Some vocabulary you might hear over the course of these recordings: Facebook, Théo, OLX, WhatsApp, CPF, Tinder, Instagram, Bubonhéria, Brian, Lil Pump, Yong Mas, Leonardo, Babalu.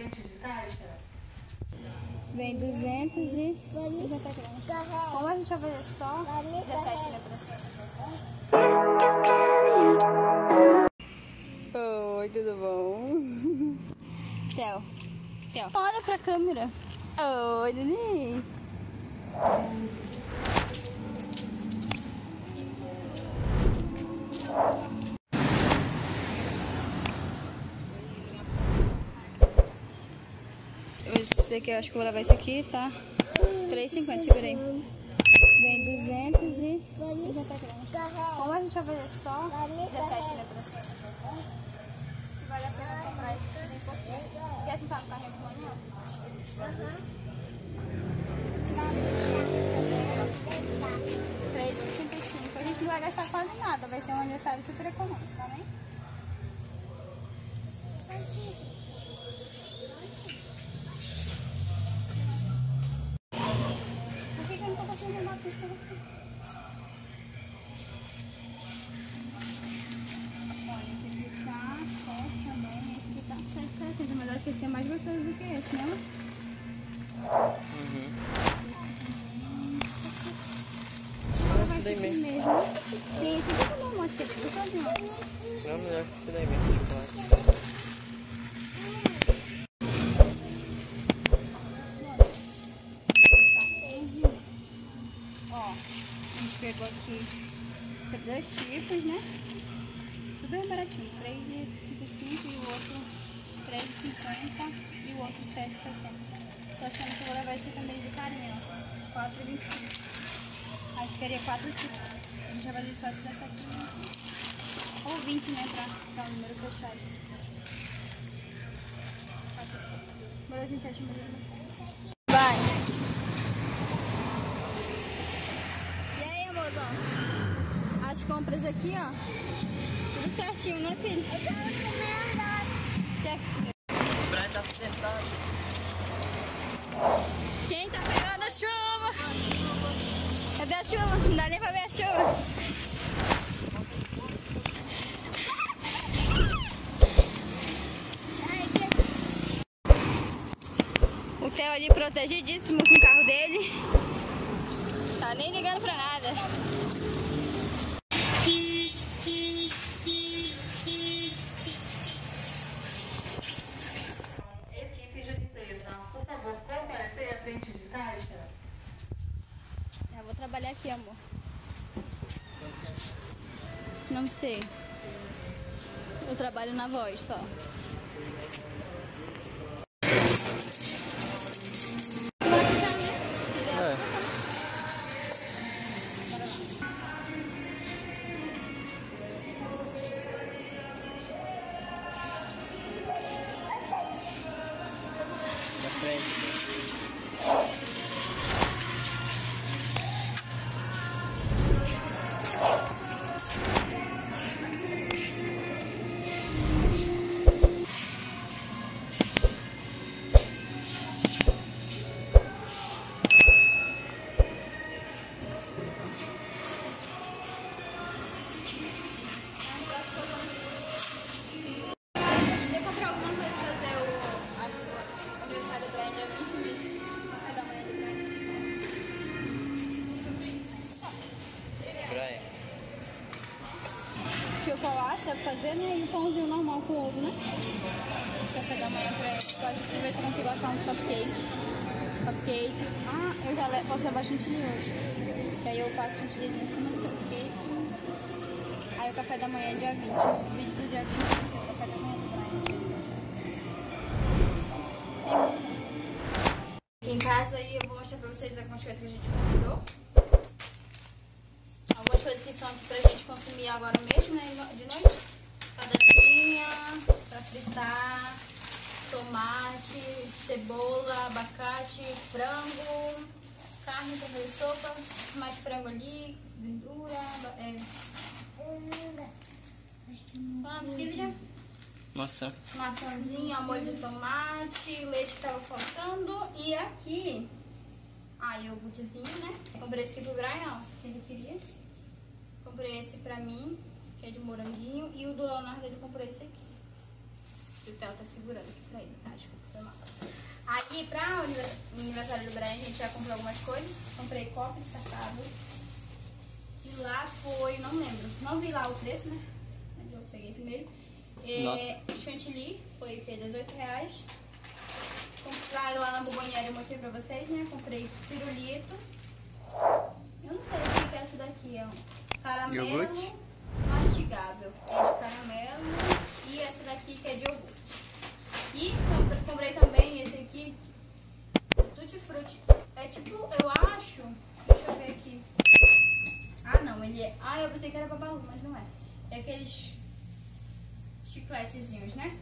frente de caixa? Vem 250 gramas. Como a gente vai fazer só 17 libras. Oi, tudo bom? Théo. Olha pra câmera. Oi, Lili. Esse daqui eu acho que vou levar esse aqui, tá? 3,50, segura aí. Vem 250 gramas. Como a gente vai fazer só 17 libras. Vale a pena comprar isso também um pouquinho. Quer sentar no carrinho de manhã? Uhum. 3,65. A gente não vai gastar quase nada, vai ser um aniversário super econômico, tá bem? Mas acho que esse é mais gostoso do que esse, né? Uhum. Esse daí mesmo. Sim, esse aqui também, amor. Esse aqui é gostosinho. Não, melhor que esse daí mesmo, chocolate. Ó, a gente pegou aqui 2 tipos, né? Tudo bem baratinho. 3,55 e o outro... 3,50 e o outro 7,60. Tô achando que eu vou levar esse também de carinha, ó. 4,25. Aí ficaria 4 tipos. A gente já vai deixar 17,25. Ou 20, né? Pra ficar o número fechado. Agora a gente acha melhor. Vai! E aí, amorzão? As compras aqui, ó. Tudo certinho, né, filho? Eu quero comer agora. O Brian tá sentado. Quem tá pegando a chuva? Cadê a chuva? Não dá nem pra ver a chuva. O Théo ali protegidíssimo com o carro dele. Tá nem ligando pra nada. Trabalhar aqui, amor. Não sei. Eu trabalho na voz só. Chocolate, dá pra fazer, né? E um pãozinho normal com ovo, né? Café da manhã pra ele. Pode ver se eu consigo assar um cupcake. Ah, eu já posso levar chantilly hoje. Que aí eu faço chantilly em cima do cupcake. Aí o café da manhã é dia 20. O vídeo do dia 20 vai ser o café da manhã do Brian. Em casa aí eu vou mostrar pra vocês algumas coisas que a gente comprou. Algumas coisas que são aqui pra gente consumir agora mesmo, né, de noite. Batatinha, pra fritar, tomate, cebola, abacate, frango, carne pra fazer sopa, mais frango ali, verdura, maçã. Maçãzinha, molho de tomate, leite que tava faltando. E aqui, iogurtezinho, né? Comprei esse aqui pro Brian, ó, que ele queria. Comprei esse pra mim, que é de moranguinho, e o do Leonardo ele comprou esse aqui. Então, ela tá segurando aqui pra ele, tá? Desculpa, foi mal. Aí, pra o aniversário do Brian, a gente já comprou algumas coisas. Comprei copo descartável. E lá foi, não lembro, não vi lá o preço, né? Mas eu peguei esse mesmo. Chantilly, foi o que? R$18. Comprei lá na Bubonhéria, eu mostrei pra vocês, né? Comprei pirulito. Eu não sei o que é essa daqui, é um caramelo iogurte mastigável. É de caramelo. E essa daqui que é de iogurte. E comprei também esse aqui, tutti-frutti. É tipo, eu acho, deixa eu ver aqui. Ah, não, ele é... Ah, eu pensei que era babalu, mas não é. É aqueles chicletezinhos, né?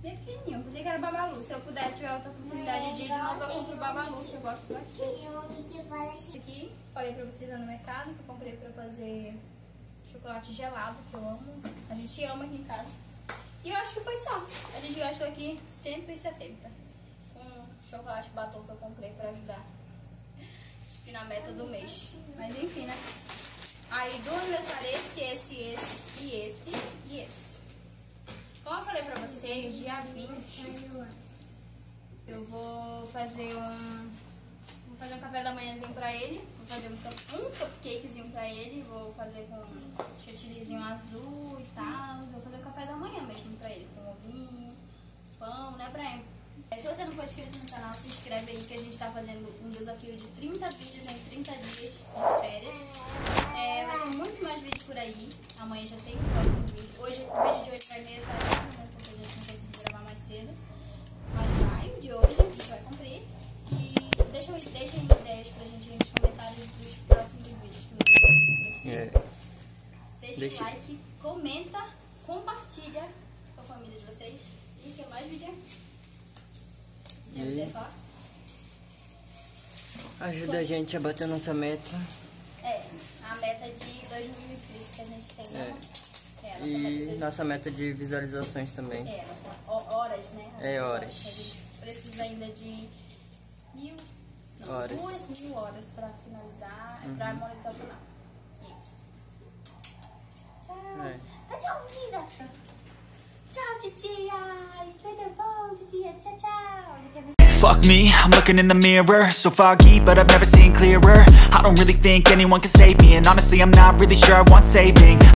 Bem pequenininho, eu pensei que era babalu. Se eu puder, tiver outra oportunidade de ir de novo, eu compro o babalu, que eu gosto bastante. Esse aqui, falei pra vocês lá no mercado, que eu comprei pra fazer chocolate gelado, que eu amo. A gente ama aqui em casa. E eu acho que foi só. A gente gastou aqui 170 com chocolate batom que eu comprei pra ajudar. Acho que na meta do mês. Mas enfim, né? Aí do aniversário esse e esse. Como eu falei pra vocês, dia 20 eu vou fazer um... Vou fazer um café da manhãzinho pra ele. Vou fazer um cupcakezinho pra ele. Vou fazer com um chantillyzinho azul e tal. Vou fazer o café da manhã mesmo pra ele. Com ovinho, pão, né, Brian? Se você não for inscrito no canal, se inscreve aí que a gente tá fazendo um desafio de 30 vídeos em 30 dias de férias. Vai ter muito mais vídeos por aí. Amanhã já tem o próximo vídeo. Hoje, o vídeo de hoje vai meio tarde, né? Porque a gente não conseguiu gravar mais cedo. Mas vai, de hoje, a gente vai cumprir. Deixem ideias pra gente nos comentários dos próximos vídeos que vocês têm aqui. Deixa o like, comenta, compartilha com a família de vocês. E tem mais vídeo. Ajuda a gente a bater nossa meta. A meta de 2.000 inscritos que a gente tem. Nossa meta de visualizações também. Horas, né? Horas. A gente precisa ainda de 2.000 horas pra finalizar, pra monitorar o canal. Isso. Tchau, vida! Tchau, titia! Esteja bom, titia! Tchau, tchau! Fuck me, I'm looking in the mirror. So foggy, but I've never seen clearer. I don't really think anyone can save me. And honestly, I'm not really sure I want saving.